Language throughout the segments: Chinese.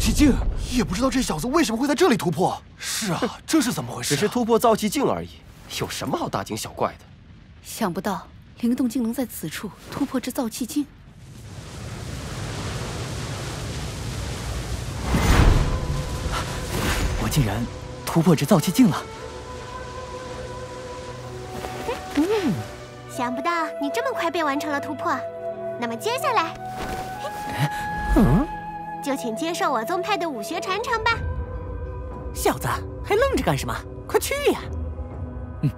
气境，也不知道这小子为什么会在这里突破。是啊，这是怎么回事？只是突破造气境而已，有什么好大惊小怪的？想不到灵动竟能在此处突破这造气境。 竟然突破这造气境了！嗯，想不到你这么快便完成了突破。那么接下来，嗯，就请接受我宗派的武学传承吧。小子，还愣着干什么？快去呀！嗯。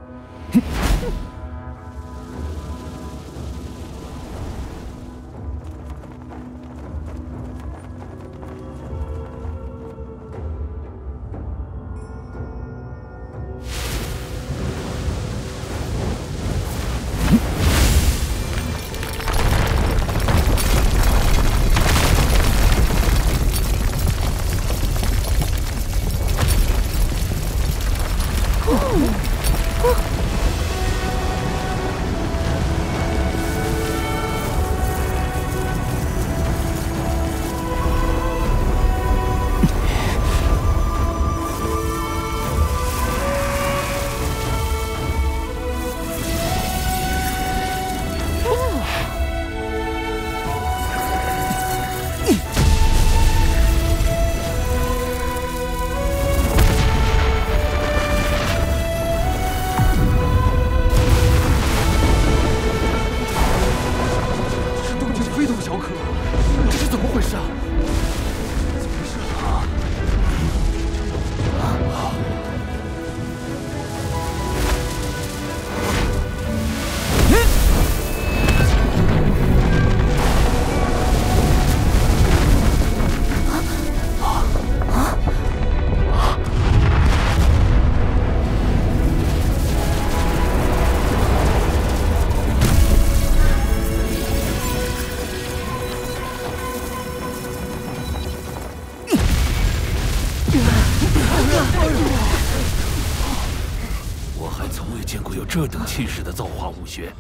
这等气势的造化武学，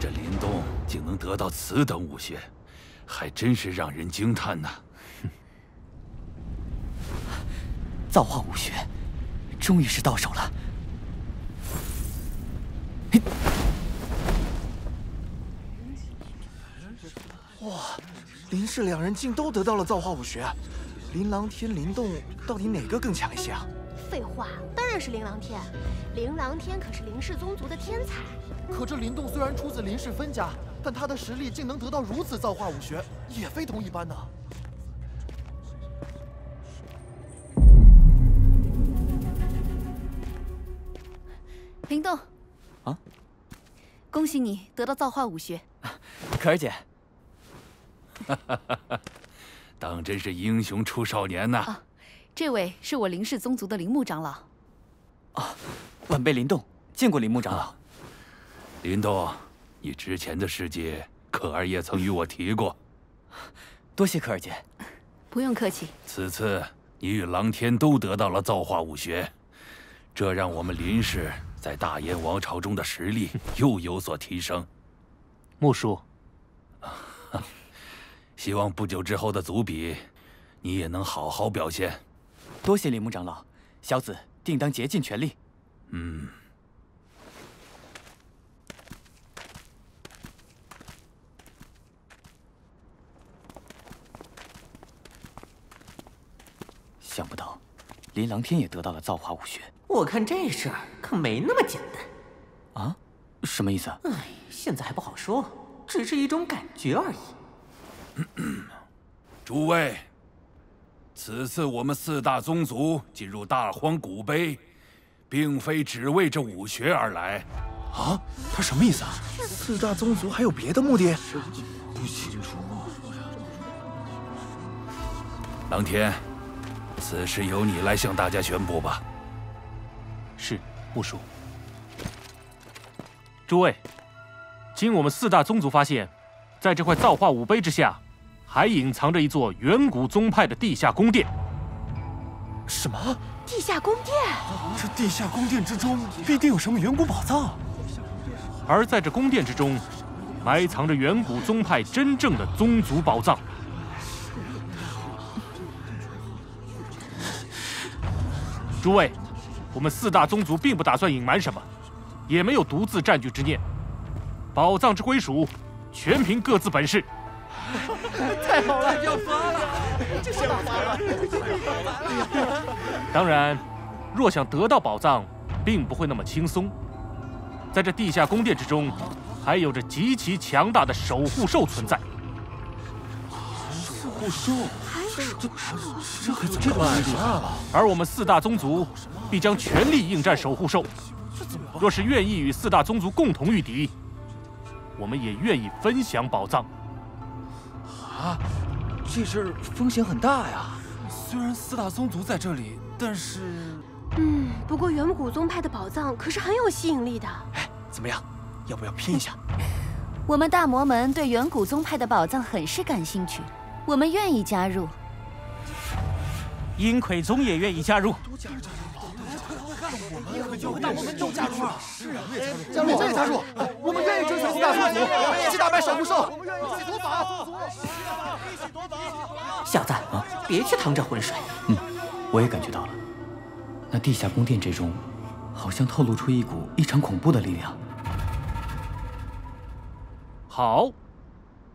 这林动竟能得到此等武学，还真是让人惊叹呐！造化武学，终于是到手了。哇，林氏两人竟都得到了造化武学，林郎天、林动到底哪个更强一些啊？ 废话，当然是林郎天。林郎天可是林氏宗族的天才。可这林动虽然出自林氏分家，但他的实力竟能得到如此造化武学，也非同一般呐。林动，啊，恭喜你得到造化武学。可儿姐，当真是英雄出少年呐！啊 这位是我林氏宗族的林木长老。啊，晚辈林动见过林木长老。林动，你之前的事迹，可儿也曾与我提过。多谢可儿姐。不用客气。此次你与郎天都得到了造化武学，这让我们林氏在大燕王朝中的实力又有所提升。木叔，希望不久之后的族比，你也能好好表现。 多谢林木长老，小子定当竭尽全力。嗯。想不到，林郎天也得到了造化武学。我看这事儿可没那么简单。啊？什么意思？哎，现在还不好说，只是一种感觉而已。诸位。 此次我们四大宗族进入大荒古碑，并非只为这武学而来。啊，他什么意思啊？四大宗族还有别的目的？不清楚。郎天，此事由你来向大家宣布吧。是，木叔。诸位，经我们四大宗族发现，在这块造化武碑之下。 还隐藏着一座远古宗派的地下宫殿。什么？地下宫殿？这地下宫殿之中必定有什么远古宝藏。而在这宫殿之中，埋藏着远古宗派真正的宗族宝藏。诸位，我们四大宗族并不打算隐瞒什么，也没有独自占据之念。宝藏之归属，全凭各自本事。太好了，要发了！这下发了！当然，若想得到宝藏，并不会那么轻松。在这地下宫殿之中，还有着极其强大的守护兽存在。守护兽。 这可怎么办啊？而我们四大宗族必将全力应战守护兽。若是愿意与四大宗族共同御敌，我们也愿意分享宝藏。啊，这事风险很大呀！虽然四大宗族在这里，但是……不过远古宗派的宝藏可是很有吸引力的。哎，怎么样？要不要拼一下？我们大魔门对远古宗派的宝藏很是感兴趣，我们愿意加入。 阴魁宗也愿意加入，我们都加入啊！是啊，加入！我们愿意追随四大宗族，一起打败守护兽，一起夺宝！小子，别去趟这浑水。我也感觉到了，那地下宫殿之中，好像透露出一股异常恐怖的力量。好，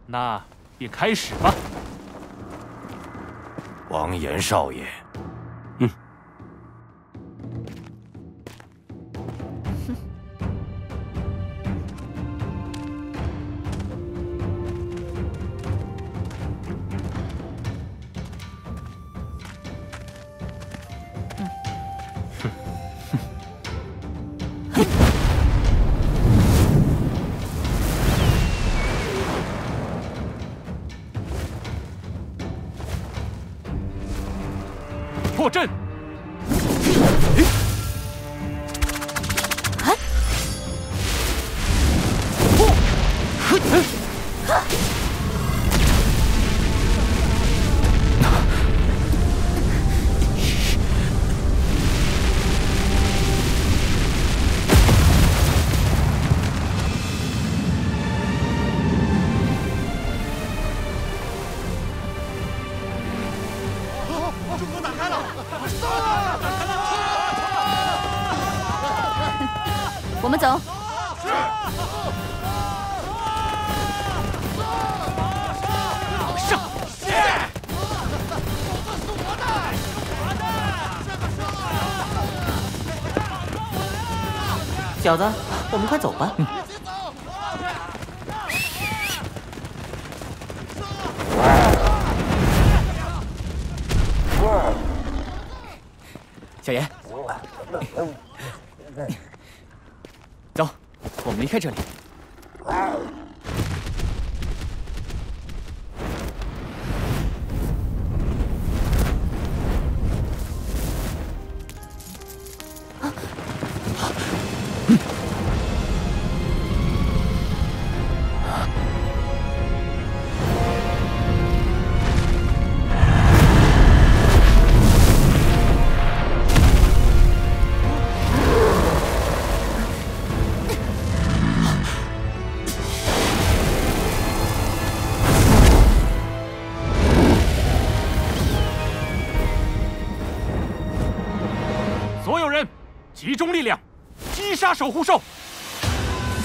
那便开始吧。 王岩少爷，破阵！我们走。是。上！是。小子，我们快走吧。小严。 走，我们离开这里。集中力量，击杀守护兽！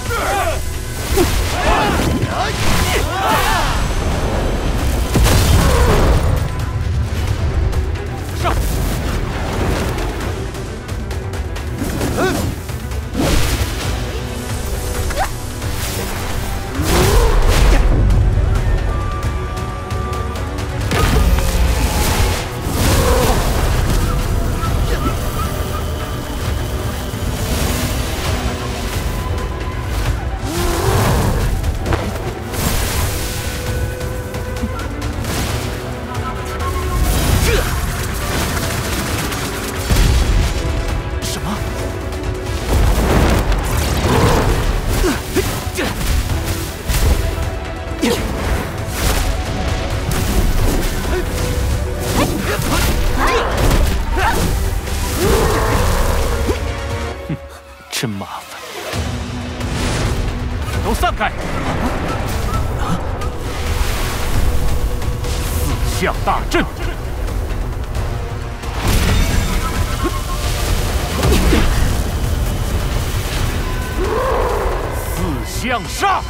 是。上！真麻烦，都散开！四象大阵。将杀！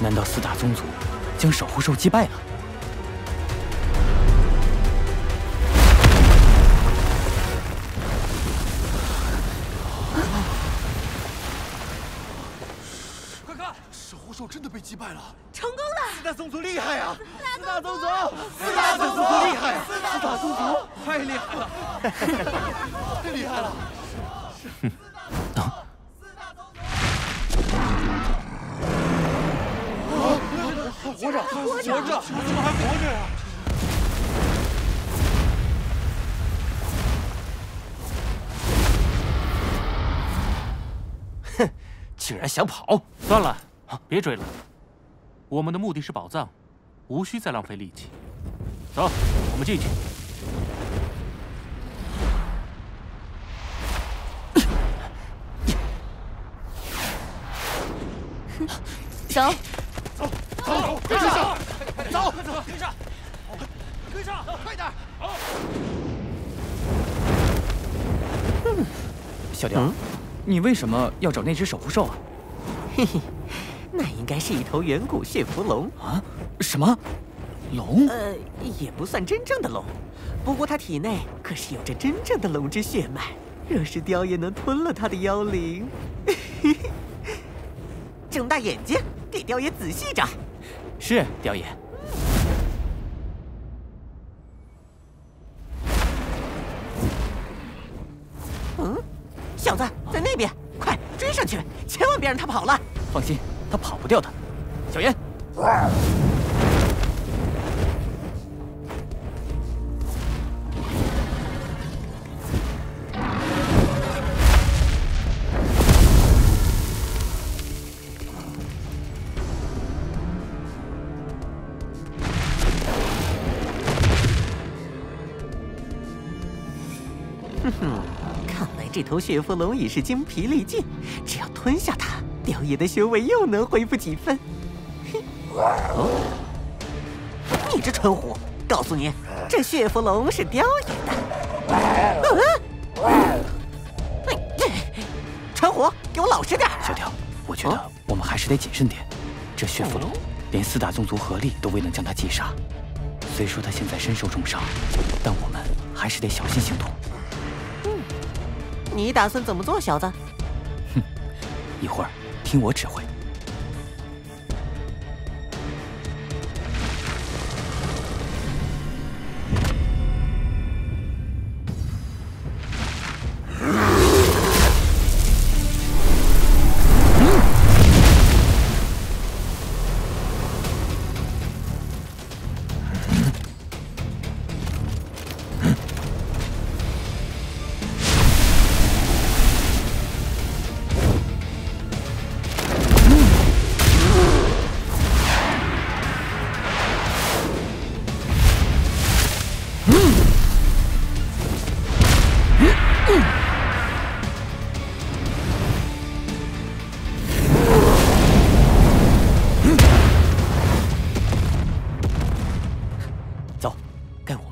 难道四大宗族将守护兽击败了？快看，守护兽真的被击败了，成功了！四大宗族厉害呀！四大宗族，四大宗族厉害呀！四大宗族太厉害了，太厉害了！啊！ 活着，活着，怎么还活着呀？哼，竟然想跑！算了，别追了。我们的目的是宝藏，无需再浪费力气。走，我们进去。 走，走，跟上，走，跟上，跟上，快点！小雕，你为什么要找那只守护兽啊？嘿嘿，那应该是一头远古血蝠龙啊！什么？龙？也不算真正的龙，不过它体内可是有着真正的龙之血脉，若是雕爷能吞了它的妖灵。 睁大眼睛，给雕爷仔细找。是雕爷。嗯，小子在那边，快追上去，千万别让他跑了。放心，他跑不掉的。小炎。这头血蝠龙也是精疲力尽，只要吞下它，雕爷的修为又能恢复几分。嘿，哦，你这蠢虎！告诉你，这血蝠龙是雕爷的。啊！蠢虎，给我老实点！小雕，我觉得我们还是得谨慎点。这血蝠龙连四大宗族合力都未能将它击杀，虽说它现在身受重伤，但我们还是得小心行动。 你打算怎么做，小子？哼，一会儿听我指挥。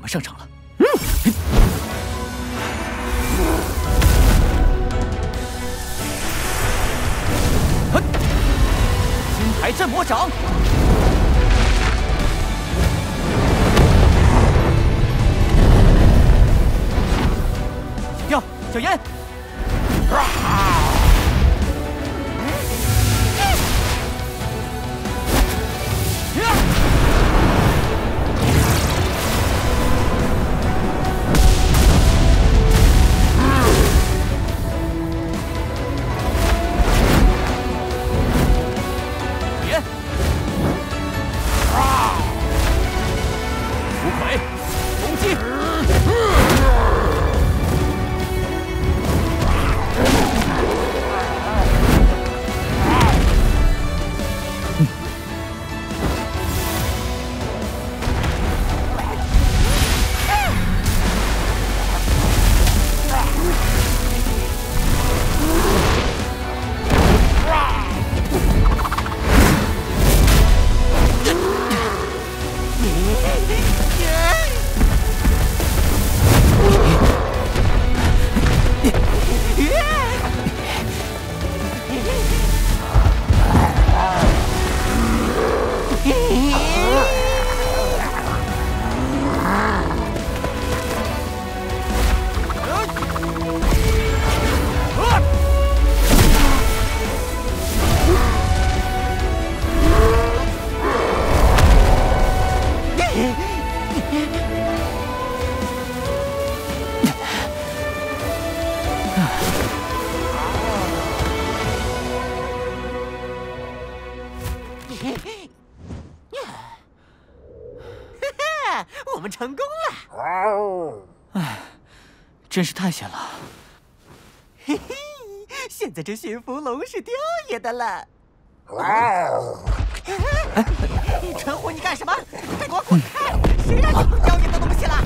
上场了。金牌镇魔掌。哈哈，我们成功了！哎，真是太险了！嘿嘿，现在这驯服龙是雕爷的了。哎，你蠢货，你干什么？快给我滚开！谁让你碰雕爷的东西了？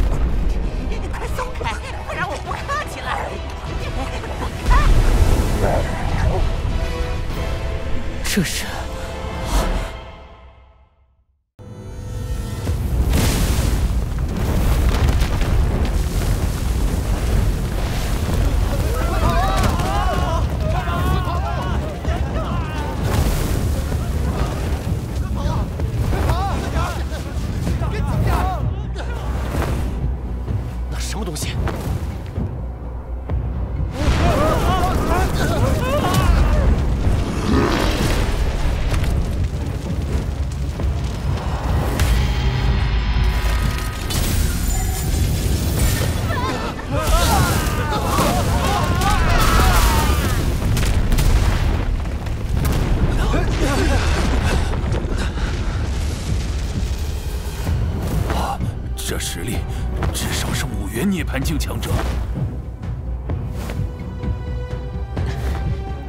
快松开，不然我不客气了！这是。 盘境强者，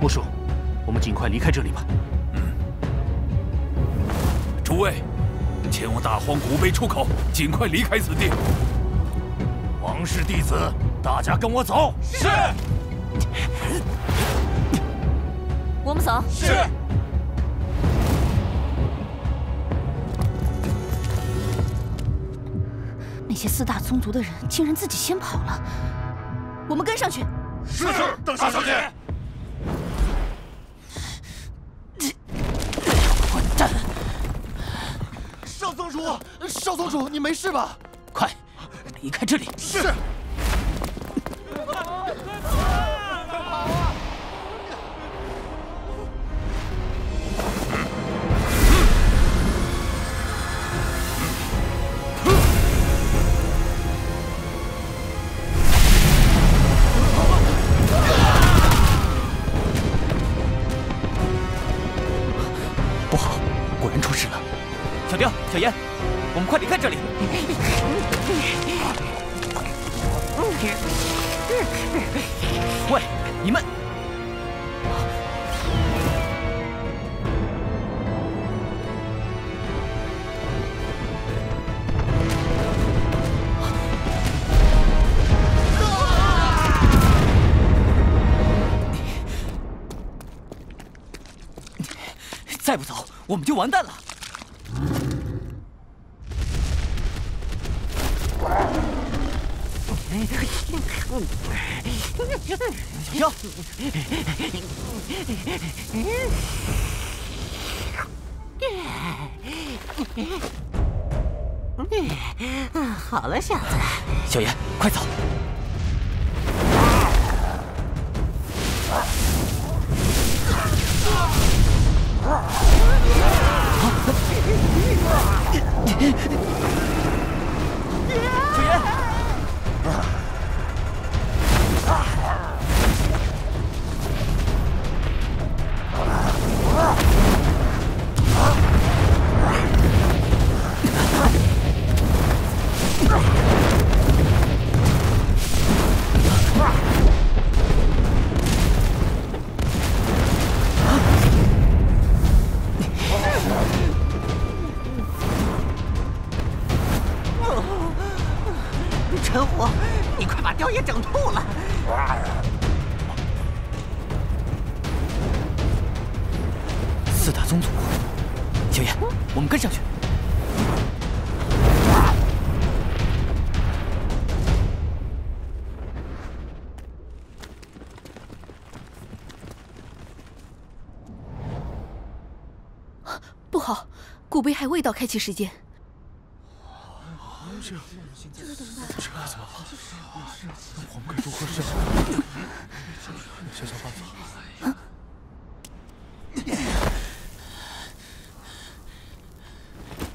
莫叔，我们尽快离开这里吧。嗯。诸位，前往大荒古碑出口，尽快离开此地。王室弟子，大家跟我走。是。我们走。是。 那些四大宗族的人竟然自己先跑了，我们跟上去。是，大小姐。混蛋！少宗主，少宗主，你没事吧？快，离开这里！是。快跑！快跑啊！小严，我们快离开这里！喂，你们！再不走，我们就完蛋了！ 小飘，好了，小子，小严，快走！小严。 古碑还未到开启时间，这该怎么办？这该怎么办？我们该如何是好？想想办法。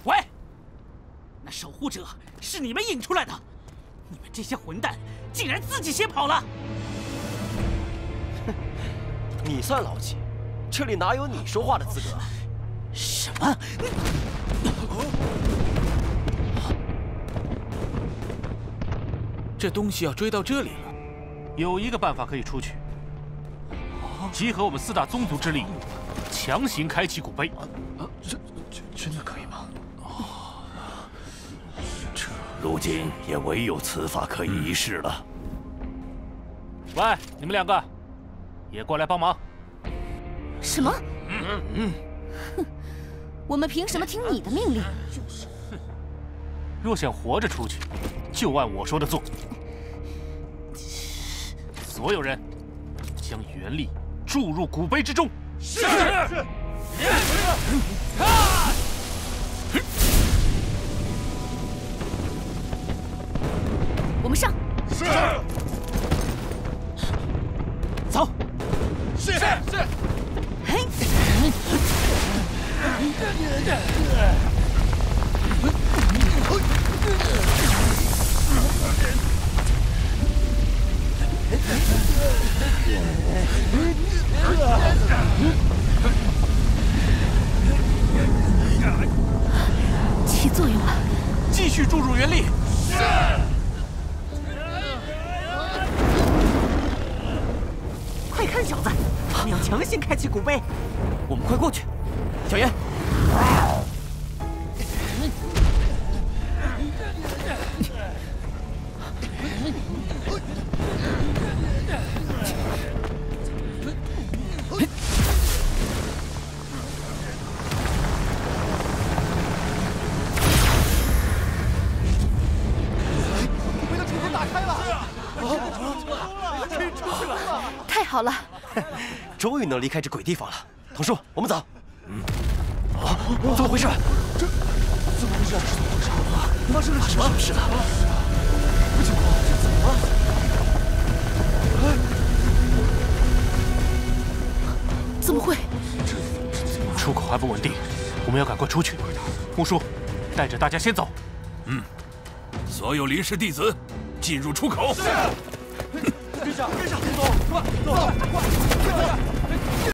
喂，那守护者是你们引出来的，你们这些混蛋竟然自己先跑了！你算老几？这里哪有你说话的资格？什么？这东西要追到这里了。有一个办法可以出去，集合我们四大宗族之力，强行开启古碑。真的可以吗？ 如今也唯有此法可以一试了。喂，你们两个也过来帮忙。什么？哼，我们凭什么听你的命令？就是。若想活着出去，就按我说的做。所有人将元力注入古碑之中。是。我们上，是，走，是，嘿，起作用了，继续注入元力，是。 快看，小子，你要强行开启古碑，我们快过去。小严，古碑的窗户打开了。 太好了，终于能离开这鬼地方了。童叔，我们走。嗯。啊，怎么回事？这怎么回事？发生了什么事了？情况怎么了？怎么会？这出口还不稳定，我们要赶快出去。木叔，带着大家先走。嗯。所有林氏弟子进入出口。 跟上，跟上，走，快，走，快，快，快！